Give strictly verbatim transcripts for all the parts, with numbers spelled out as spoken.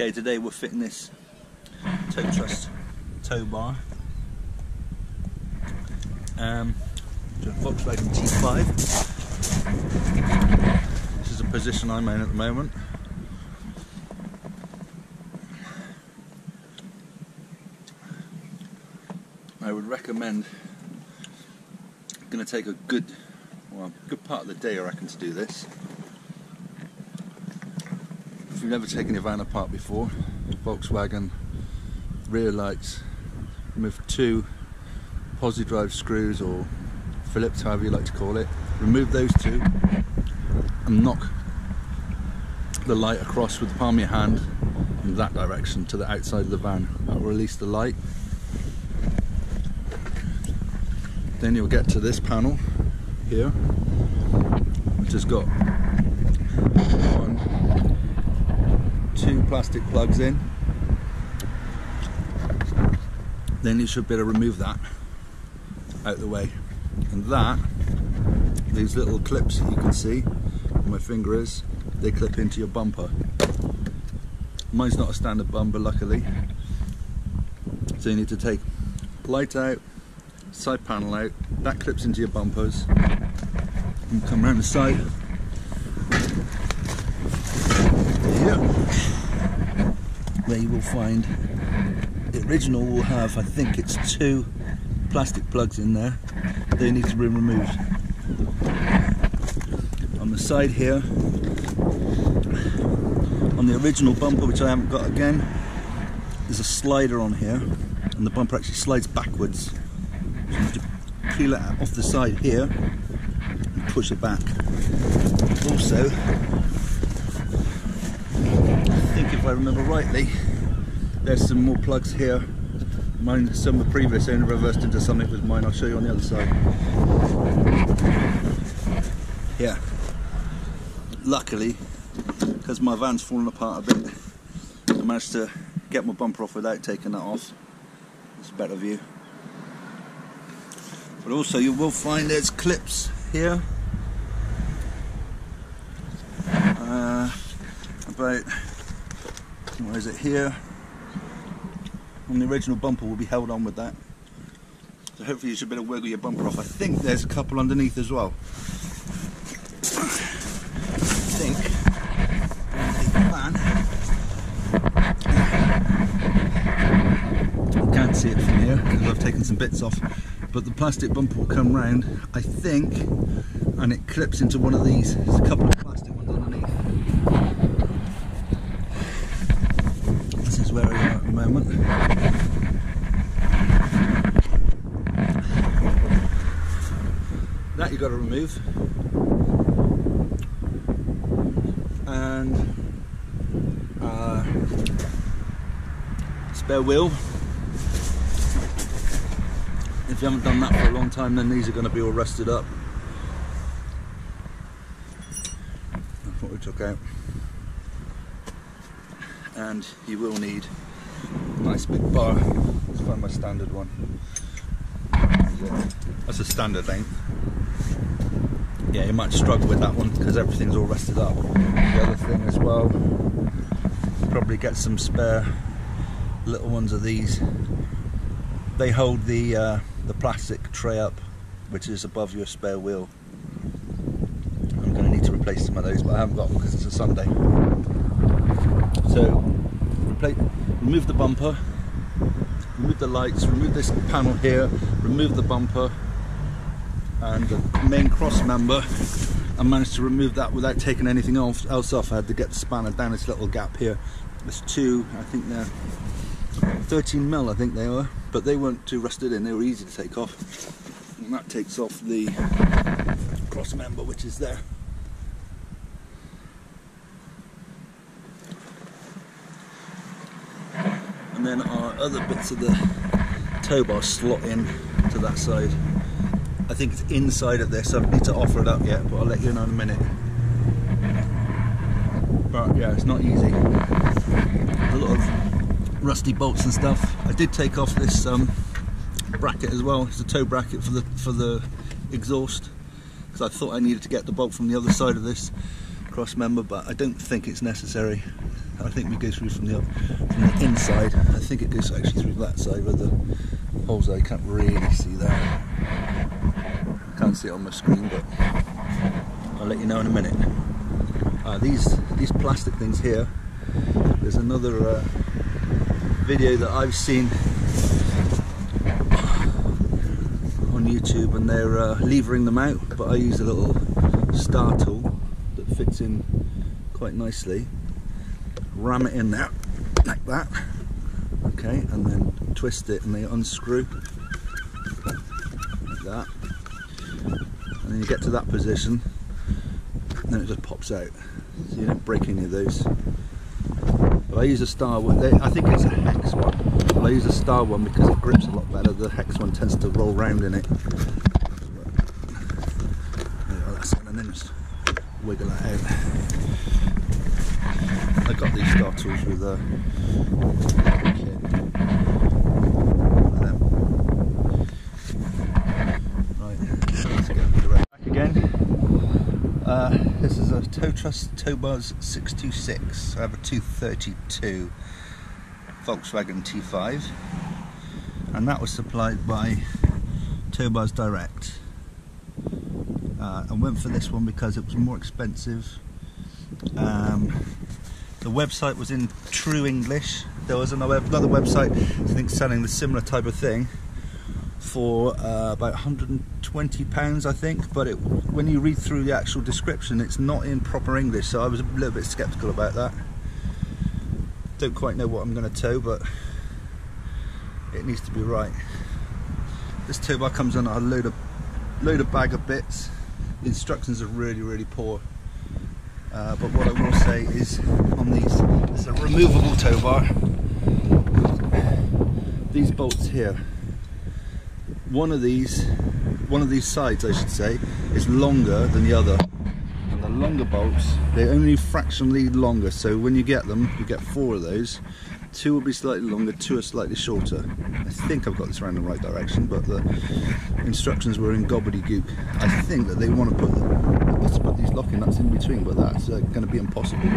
Okay, today we're fitting this tow Trust Towbar um, to a Volkswagen T five. This is the position I'm in at the moment. I would recommend, I'm going to take a good, well, good part of the day, I reckon, to do this. If you've never taken your van apart before, Volkswagen rear lights, remove two posi drive screws or Phillips, however you like to call it, remove those two and knock the light across with the palm of your hand in that direction to the outside of the van. That will release the light. Then you'll get to this panel here, which has got one, two plastic plugs in. Then you should be able to remove that out of the way. And that, these little clips that you can see on my finger is, they clip into your bumper. Mine's not a standard bumper, luckily. So you need to take light out, side panel out, that clips into your bumpers. You come around the side. Here. There you will find the original will have, I think it's two plastic plugs in there. They need to be removed. On the side here, on the original bumper, which I haven't got again, there's a slider on here, and the bumper actually slides backwards. You have to peel it off the side here and push it back. Also, I think if I remember rightly, there's some more plugs here. Mine, some of the previous owner reversed into something with mine. I'll show you on the other side. Yeah. Luckily, because my van's fallen apart a bit, I managed to get my bumper off without taking that off. It's a better view. But also you will find there's clips here, uh, about, where is it, here, and the original bumper will be held on with that. So hopefully you should be able to wiggle your bumper off. I think there's a couple underneath as well. I think on the van, I can't see it from here because I've taken some bits off. But the plastic bumper will come round, I think, and it clips into one of these. There's a couple of plastic ones underneath. This is where we are at the moment. That you've got to remove. And uh, spare wheel. If you haven't done that for a long time, then these are going to be all rusted up. That's what we took out. And you will need a nice big bar. Let's find my standard one. That's a standard length. Yeah, you might struggle with that one because everything's all rusted up. The other thing as well, probably get some spare little ones of these. They hold the uh, the plastic tray up, which is above your spare wheel. I'm going to need to replace some of those, but I haven't got them because it's a Sunday. So, replace, remove the bumper, remove the lights, remove this panel here, remove the bumper, and the main cross member. I managed to remove that without taking anything else off. I had to get the spanner down this little gap here. There's two, I think they're thirteen mil, I think they are, but they weren't too rusted in, they were easy to take off. And that takes off the cross member, which is there. And then our other bits of the tow bar slot in to that side. I think it's inside of this, I need to offer it up yet, but I'll let you know in a minute. But yeah, it's not easy. A lot of rusty bolts and stuff. I did take off this um, bracket as well. It's a tow bracket for the for the exhaust because I thought I needed to get the bolt from the other side of this cross member, but I don't think it's necessary. and I think we go through from the, from the inside. I think it goes actually through that side where the holes are. I can't really see that. I can't see it on my screen, but I'll let you know in a minute. Uh, these these plastic things here, there's another uh, video that I've seen on YouTube, and they're uh, levering them out, but I use a little star tool that fits in quite nicely. Ram it in there like that, okay, and then twist it and they unscrew like that, and then you get to that position and then it just pops out, so you don't break any of those. But I use a star one. They, I think it's a hex one, but I use a star one because it grips a lot better. The hex one tends to roll round in it. And then just wiggle it out. I got these star tools with a uh, kit. Right, let's get the direct back again. Uh, this is a Trust Tobars six two six. I have a two thirty-two Volkswagen T five, and that was supplied by Towbars Direct. Uh, I went for this one because it was more expensive. Um, the website was in true English. There was another website, I think, selling the similar type of thing for uh, about one hundred and twenty pounds, I think. But it, when you read through the actual description, it's not in proper English, so I was a little bit sceptical about that. Don't quite know what I'm going to tow, but it needs to be right. This tow bar comes on a load of load of bag of bits. The instructions are really, really poor. Uh, but what I will say is, on these, it's a removable tow bar. These bolts here, one of these, one of these sides, I should say, is longer than the other. And the longer bolts, they're only fractionally longer. So when you get them, you get four of those. Two will be slightly longer, two are slightly shorter. I think I've got this round in the right direction, but the instructions were in gobbledygook. I think that they want to put the, let's put these locking nuts in between, but that's uh, going to be impossible.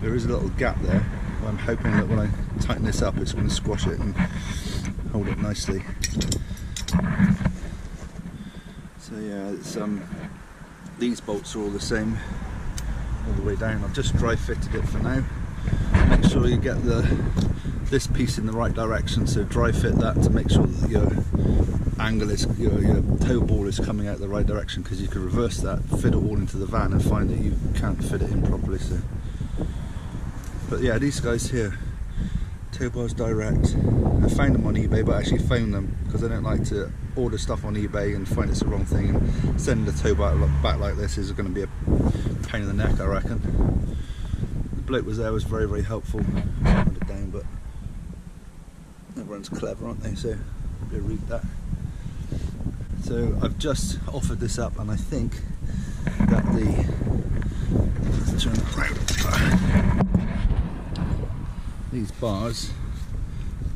There is a little gap there. I'm hoping that when I tighten this up, it's going to squash it and hold it nicely. So yeah, it's, um, these bolts are all the same all the way down. I've just dry fitted it for now. Make sure you get the this piece in the right direction, so dry fit that to make sure that your angle is, your, your tow ball is coming out the right direction, because you can reverse that, fit it all into the van and find that you can't fit it in properly. So, but yeah, these guys here, Towbars Direct, I found them on eBay, but I actually phoned them because I don't like to order stuff on eBay and find it's the wrong thing, and sending the tow bar back like this is going to be a pain in the neck, I reckon. The bloke was there, was very, very helpful. I put it down, but everyone's clever, aren't they? So they read that. So I've just offered this up, and I think that the let's turn it around. These bars,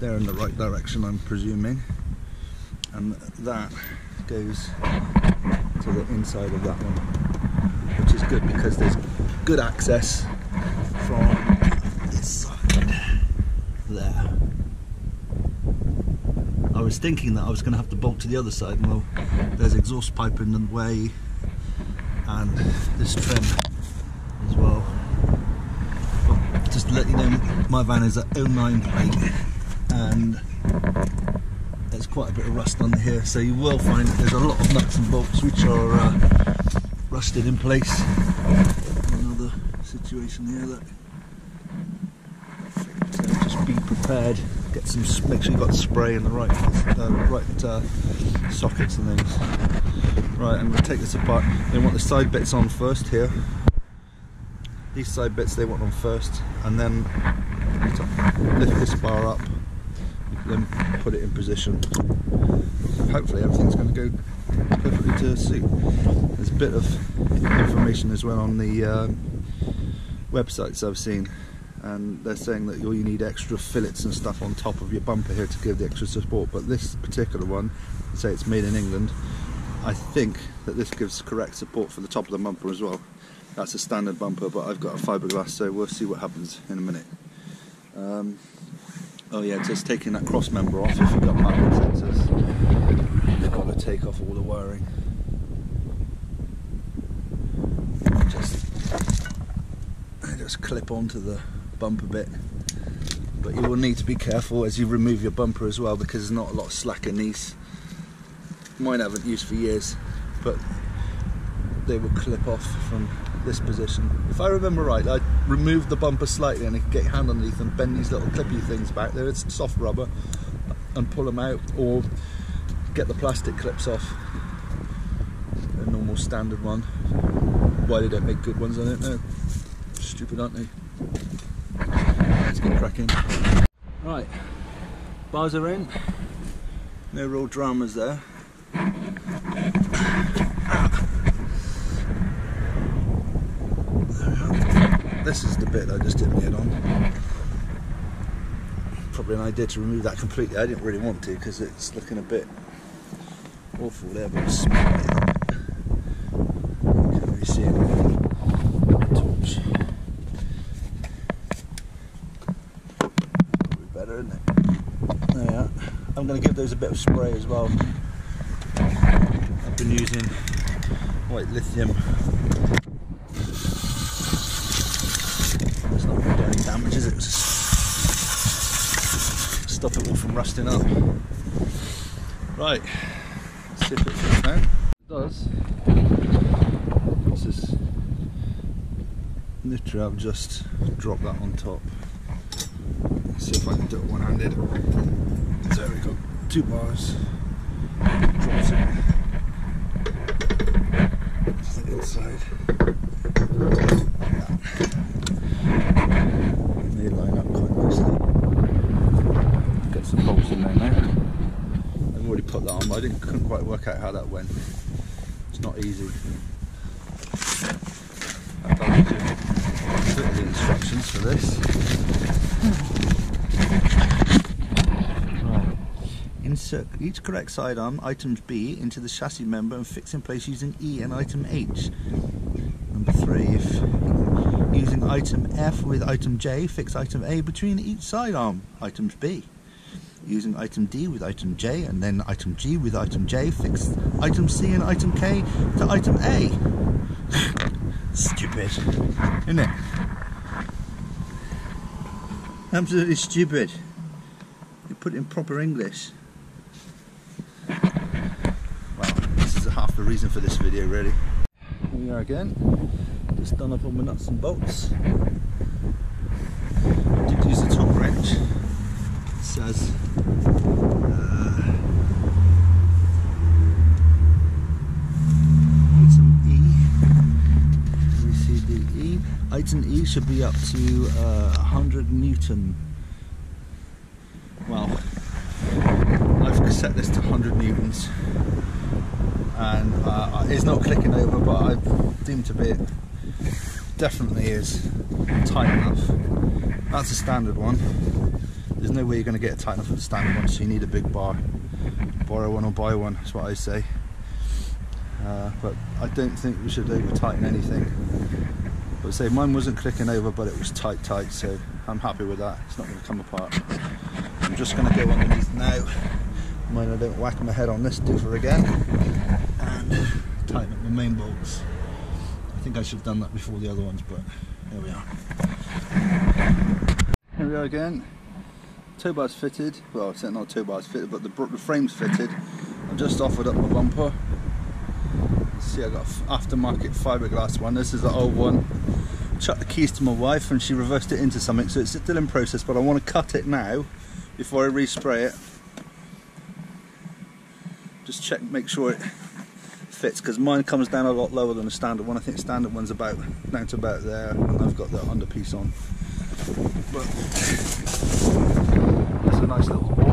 they're in the right direction, I'm presuming, and that goes to the inside of that one, which is good because there's good access from this side there. I was thinking that I was going to have to bolt to the other side, and well, there's exhaust pipe in the way and this trim as well. But just to let you know, my van is an oh nine plate and there's quite a bit of rust under here, so you will find that there's a lot of nuts and bolts which are uh, rusted in place. Another situation here, look. So just be prepared. Get some. Make sure you got spray in the right, uh, right uh, sockets and things. Right, I'm going to take this apart. They want the side bits on first here. These side bits they want on first, and then lift this bar up, then put it in position. Hopefully everything's going to go perfectly to suit. There's a bit of information as well on the uh, websites I've seen, and they're saying that you need extra fillets and stuff on top of your bumper here to give the extra support, but this particular one, say it's made in England, I think that this gives correct support for the top of the bumper as well. That's a standard bumper, but I've got a fiberglass, so we'll see what happens in a minute. Um, oh yeah, just taking that cross member off. If you've got magnet sensors, you've got to take off all the wiring. Just, I just clip onto the bumper bit, but you will need to be careful as you remove your bumper as well, because there's not a lot of slack in these. Mine I haven't used for years, but they will clip off from this position. If I remember right, I removed the bumper slightly and I could get your hand underneath and bend these little clippy things back there. It's soft rubber, and pull them out, or get the plastic clips off. A normal standard one. Why they don't make good ones, I don't know. Stupid, aren't they? Let's get cracking. Right, bars are in. No real dramas there. This is the bit I just didn't get on. Probably an idea to remove that completely. I didn't really want to because it's looking a bit awful there, but it's can't really see anything. Torch. Probably better, isn't it? There we are. I'm going to give those a bit of spray as well. I've been using white lithium. Damages it, stop it all from rusting up. Right, let's see if it fits now. It does. What's this? Literally, I've just dropped that on top. Let's see if I can do it one handed. There we go, two bars. Drops it. That's the inside. Line up quite nicely. Get some bolts in there now. I've already put that on, but I didn't, couldn't quite work out how that went. It's not easy. I've done the instructions for this. Right. Insert each correct sidearm, items B, into the chassis member and fix in place using E and item H. Number three, if using item F with item J, fix item A between each sidearm, items B. Using item D with item J and then item G with item J, fix item C and item K to item A. Stupid, isn't it? Absolutely stupid. You put it in proper English. Well, this is half the reason for this video, really. Here we are again. Just done up all my nuts and bolts. I did use the top wrench. It says uh, item E. Can we see the E? Item E should be up to uh, one hundred newton. Well, I've set this to one hundred newtons, and uh, it's not clicking over, but I've deemed to be. Definitely is tight enough. That's a standard one. There's no way you're going to get it tight enough with a standard one, so you need a big bar. Borrow one or buy one, that's what I say. Uh, but I don't think we should over tighten anything. But say mine wasn't clicking over, but it was tight, tight, so I'm happy with that. It's not going to come apart. I'm just going to go underneath now. Mind I don't whack my head on this doofer again. And tighten up the main bolts. I think I should have done that before the other ones, but here we are. Here we are again. Tow bar's fitted. Well, it's not tow bar's fitted, but the, the frame's fitted. I've just offered up my bumper. You see, I got an aftermarket fiberglass one. This is the old one. Chucked the keys to my wife, and she reversed it into something, so it's still in process. But I want to cut it now before I respray it. Just check, make sure it. Fits, because mine comes down a lot lower than the standard one. I think standard one's about down to about there, and I've got the underpiece on. But that's a nice little wall.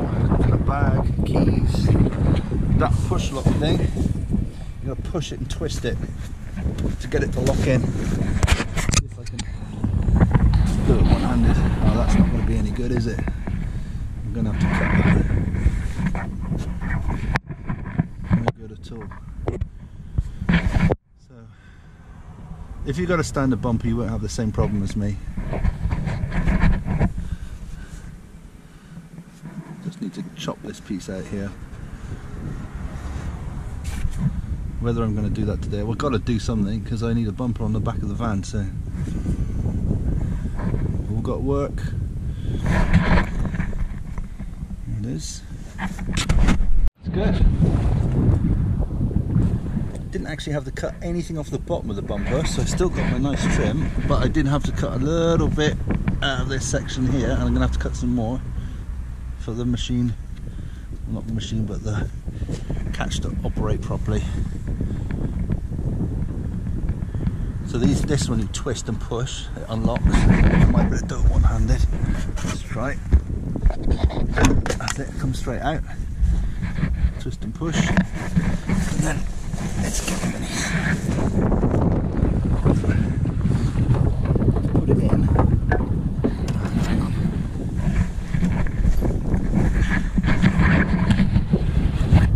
A bag, keys, that push lock thing. You're gonna push it and twist it to get it to lock in. Let's see if I can do it one-handed. Oh, that's not gonna be any good, is it? I'm gonna have to cut that. No good at all. If you got a standard bumper, you won't have the same problem as me. Just need to chop this piece out here. Whether I'm going to do that today, we've got to do something because I need a bumper on the back of the van. So we've got work. There it is. It's good. Didn't actually have to cut anything off the bottom of the bumper, so I still got my nice trim, but I did have to cut a little bit out of this section here, and I'm gonna have to cut some more for the machine, well, not the machine but the catch to operate properly. So these, this one you twist and push, it unlocks. I might be able to do it one-handed. Let's try. That's it, comes straight out. Twist and push, and then let's get beneath. Put it in. Hang on.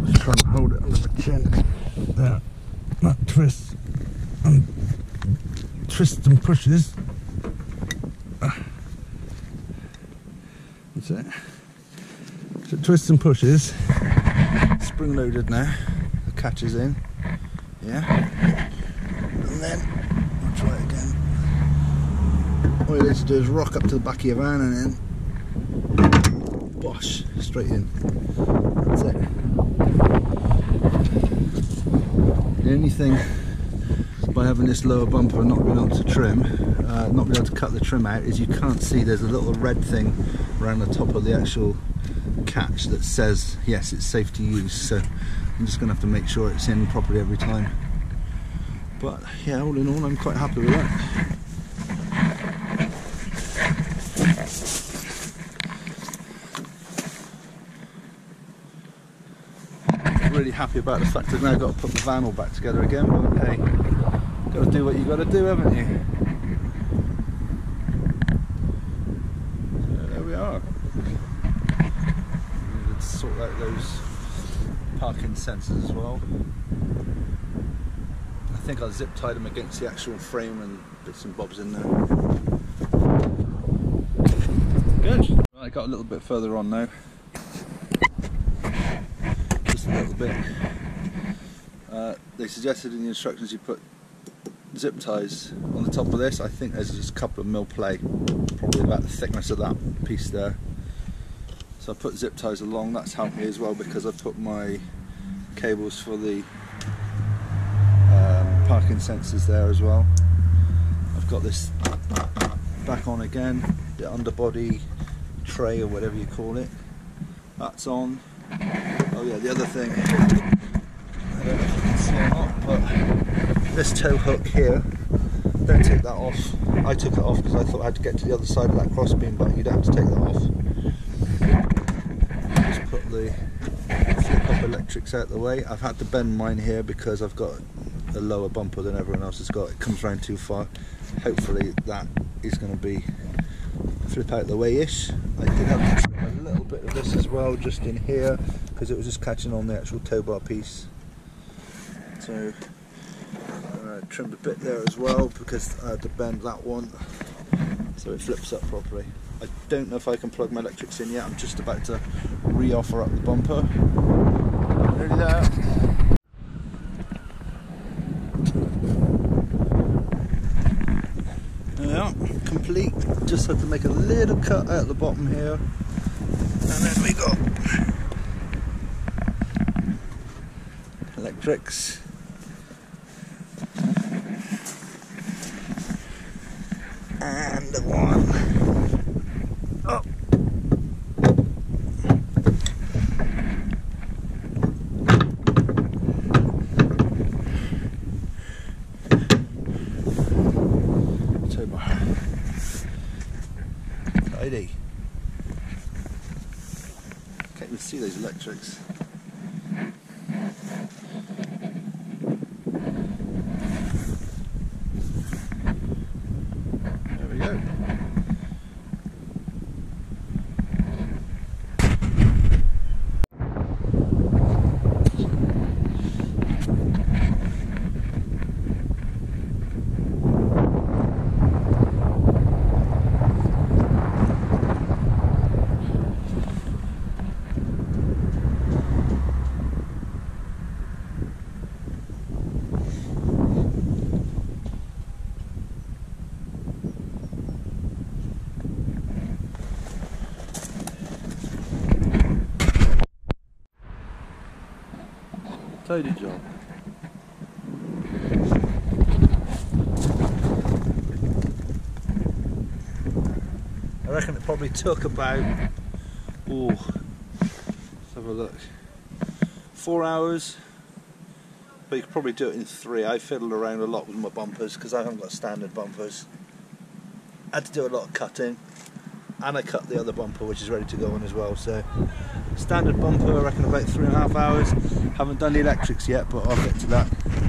Just trying to hold it under my chin. There. That twists and twists and pushes. That's it. So it twists and pushes. Spring loaded now. The catch is in. Yeah, and then I'll try it again. All you need to do is rock up to the back of your van and then bosh, straight in. That's it. The only thing by having this lower bumper and not being able to trim, uh, not being able to cut the trim out, is you can't see there's a little red thing around the top of the actual catch that says yes, it's safe to use. So I'm just going to have to make sure it's in properly every time. But yeah, all in all, I'm quite happy with that. Really happy about the fact I've now got to put the van all back together again, but hey, got to do what you got to do, haven't you? So there we are. Let's sort out those parking sensors as well. I think I zip tied them against the actual frame and bits and bobs in there. Good. I got a little bit further on now. Just a little bit. Uh, they suggested in the instructions you put zip ties on the top of this. I think there's just a couple of mil play, probably about the thickness of that piece there. So I put zip ties along. That's helped me as well because I put my cables for the um, parking sensors there as well. I've got this back on again, the underbody tray or whatever you call it. That's on. Oh yeah, the other thing, I don't know if you can see or not, but this tow hook here, don't take that off. I took it off because I thought I had to get to the other side of that crossbeam, but you don't have to take that off. The flip up electrics out the way. I've had to bend mine here because I've got a lower bumper than everyone else has got. It comes round too far. Hopefully that is going to be flip out the way-ish. I did have to trim a little bit of this as well just in here because it was just catching on the actual tow bar piece. So I trimmed a bit there as well because I had to bend that one so it flips up properly. I don't know if I can plug my electrics in yet. I'm just about to re-offer up the bumper. Nearly there. There we are, complete. Just had to make a little cut out the bottom here. And then we got electrics. And one. Tidy. Can't even see those electrics. There we go. Tidy job. I reckon it probably took about, oh, let's have a look, four hours, but you could probably do it in three. I fiddled around a lot with my bumpers because I haven't got standard bumpers. I had to do a lot of cutting, and I cut the other bumper which is ready to go on as well. So standard bumper I reckon about three and a half hours. Haven't done the electrics yet, but I'll get to that.